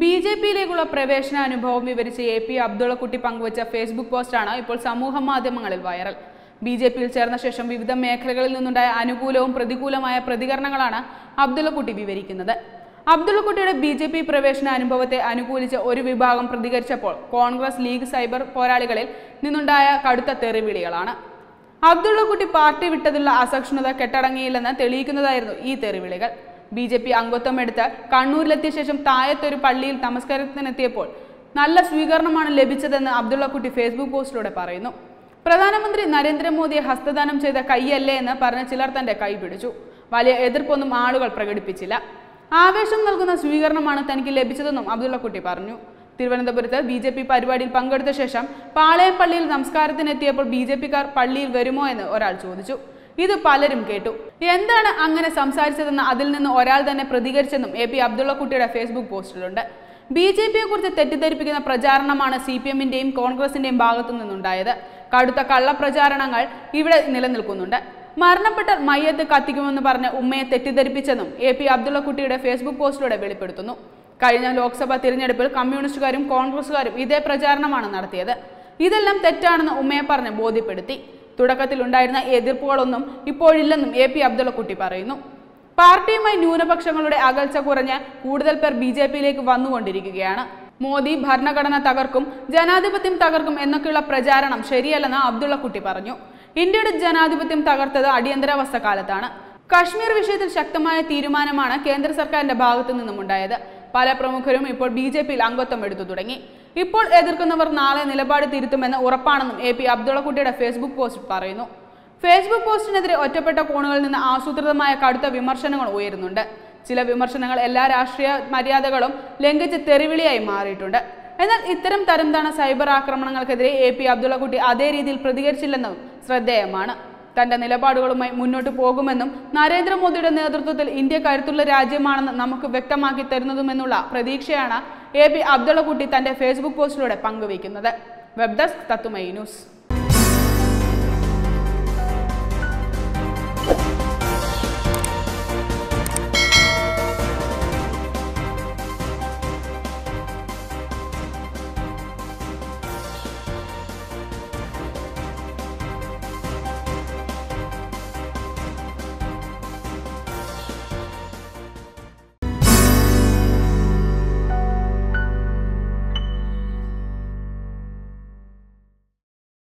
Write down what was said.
ബിജെപിയിലേക്കുള്ള പ്രവേശന അനുഭവം വിവരിച്ച് എ പി അബ്ദുള്ളക്കുട്ടി പങ്കുവച്ച ഫേസ്ബുക്ക് പോസ്റ്റാണ് ഇപ്പോൾ സമൂഹ മാധ്യമങ്ങളിൽ വൈറൽ. ബിജെപിയിൽ ചേർന്ന ശേഷം വിവിധ മേഖലകളിൽ നിന്നുണ്ടായ അനുകൂലവും പ്രതികൂലമായ പ്രതികരണങ്ങളാണ് അബ്ദുള്ളക്കുട്ടി വിവരിക്കുന്നത്. അബ്ദുള്ളക്കുട്ടിയുടെ ബിജെപി പ്രവേശന അനുഭവത്തെ അനുകൂലിച്ച് ഒരു വിഭാഗം പ്രതികരിച്ചപ്പോൾ കോൺഗ്രസ് ലീഗ് സൈബർ പോരാളികളിൽ നിന്നുണ്ടായ കടുത്ത തെറിവിളികളാണ്. അബ്ദുള്ളക്കുട്ടി പാർട്ടി വിട്ടതിലുള്ള അസഹിഷ്ണുത കെട്ടടങ്ങിയില്ലെന്ന് തെളിയിക്കുന്നതായിരുന്നു ഈ തെറിവിളികൾ. ബിജെപി അംഗത്വം എടുത്ത് കണ്ണൂരിലെത്തിയ ശേഷം താഴത്തൊരു പള്ളിയിൽ നമസ്കാരത്തിനെത്തിയപ്പോൾ നല്ല സ്വീകരണമാണ് ലഭിച്ചതെന്ന് അബ്ദുള്ളക്കുട്ടി ഫേസ്ബുക്ക് പോസ്റ്റിലൂടെ പറയുന്നു. പ്രധാനമന്ത്രി നരേന്ദ്രമോദിയെ ഹസ്തദാനം ചെയ്ത കൈയല്ലേ എന്ന് പറഞ്ഞ ചിലർ തന്റെ കൈ പിടിച്ചു. വലിയ എതിർപ്പൊന്നും ആളുകൾ പ്രകടിപ്പിച്ചില്ല. ആവേശം നൽകുന്ന സ്വീകരണമാണ് തനിക്ക് ലഭിച്ചതെന്നും അബ്ദുള്ളക്കുട്ടി പറഞ്ഞു. തിരുവനന്തപുരത്ത് ബിജെപി പരിപാടിയിൽ പങ്കെടുത്ത ശേഷം പാളയം പള്ളിയിൽ നമസ്കാരത്തിനെത്തിയപ്പോൾ ബിജെപിക്കാർ പള്ളിയിൽ വരുമോ എന്ന് ഒരാൾ ചോദിച്ചു. ഇത് പലരും കേട്ടു. എന്താണ് അങ്ങനെ സംസാരിച്ചതെന്ന് അതിൽ നിന്ന് ഒരാൾ തന്നെ പ്രതികരിച്ചെന്നും എ പി അബ്ദുള്ളക്കുട്ടിയുടെ ഫേസ്ബുക്ക് പോസ്റ്റിലുണ്ട്. ബിജെപിയെക്കുറിച്ച് തെറ്റിദ്ധരിപ്പിക്കുന്ന പ്രചാരണമാണ് സിപിഎമ്മിന്റെയും കോൺഗ്രസിന്റെയും ഭാഗത്തു നിന്നുണ്ടായത്. കടുത്ത കള്ളപ്രചാരണങ്ങൾ ഇവിടെ നിലനിൽക്കുന്നുണ്ട്. മരണപ്പെട്ട മയ്യത്ത് കത്തിക്കുമെന്ന് പറഞ്ഞ് ഉമ്മയെ തെറ്റിദ്ധരിപ്പിച്ചെന്നും എ പി അബ്ദുള്ളക്കുട്ടിയുടെ ഫേസ്ബുക്ക് പോസ്റ്റിലൂടെ വെളിപ്പെടുത്തുന്നു. കഴിഞ്ഞ ലോക്സഭാ തിരഞ്ഞെടുപ്പിൽ കമ്മ്യൂണിസ്റ്റുകാരും കോൺഗ്രസുകാരും ഇതേ പ്രചാരണമാണ് നടത്തിയത്. ഇതെല്ലാം തെറ്റാണെന്ന് ഉമ്മയെ പറഞ്ഞ് ബോധ്യപ്പെടുത്തി. തുടക്കത്തിലുണ്ടായിരുന്ന എതിർപ്പുകളൊന്നും ഇപ്പോഴില്ലെന്നും എ പി അബ്ദുള്ളക്കുട്ടി പറയുന്നു. പാർട്ടിയുമായി ന്യൂനപക്ഷങ്ങളുടെ അകൽച്ച കുറഞ്ഞ് കൂടുതൽ പേർ ബി ജെ പിയിലേക്ക് വന്നുകൊണ്ടിരിക്കുകയാണ്. മോദി ഭരണഘടന തകർക്കും ജനാധിപത്യം തകർക്കും എന്നൊക്കെയുള്ള പ്രചാരണം ശരിയല്ലെന്ന് അബ്ദുള്ളക്കുട്ടി പറഞ്ഞു. ഇന്ത്യയുടെ ജനാധിപത്യം തകർത്തത് അടിയന്തരാവസ്ഥ കാലത്താണ്. കശ്മീർ വിഷയത്തിൽ ശക്തമായ തീരുമാനമാണ് കേന്ദ്ര സർക്കാരിന്റെ ഭാഗത്തു നിന്നുമുണ്ടായത്. പല പ്രമുഖരും ഇപ്പോൾ ബി ജെ പിയിൽ അംഗത്വം എടുത്തു തുടങ്ങി. ഇപ്പോൾ എതിർക്കുന്നവർ നാളെ നിലപാട് തിരുത്തുമെന്ന് ഉറപ്പാണെന്നും എ പി അബ്ദുള്ളക്കുട്ടിയുടെ ഫേസ്ബുക്ക് പോസ്റ്റ് പറയുന്നു. ഫേസ്ബുക്ക് പോസ്റ്റിനെതിരെ ഒറ്റപ്പെട്ട കോണുകളിൽ നിന്ന് ആസൂത്രിതമായ കടുത്ത വിമർശനങ്ങൾ ഉയരുന്നുണ്ട്. ചില വിമർശനങ്ങൾ എല്ലാ രാഷ്ട്രീയ മര്യാദകളും ലംഘിച്ച് തെറിവിളിയായി മാറിയിട്ടുണ്ട്. എന്നാൽ ഇത്തരം തരംതാണ സൈബർ ആക്രമണങ്ങൾക്കെതിരെ എ പി അബ്ദുള്ളക്കുട്ടി അതേ രീതിയിൽ പ്രതികരിച്ചില്ലെന്നും ശ്രദ്ധേയമാണ്. തന്റെ നിലപാടുകളുമായി മുന്നോട്ട് പോകുമെന്നും നരേന്ദ്രമോദിയുടെ നേതൃത്വത്തിൽ ഇന്ത്യ കരുത്തുള്ള രാജ്യമാണെന്ന് നമുക്ക് വ്യക്തമാക്കി തരുന്നതുമെന്നുള്ള പ്രതീക്ഷയാണ് എ പി അബ്ദുള്ളക്കുട്ടി തന്റെ ഫേസ്ബുക്ക് പോസ്റ്റിലൂടെ പങ്കുവയ്ക്കുന്നത്. വെബ് ഡെസ്ക് തത്തുമൈ ന്യൂസ്.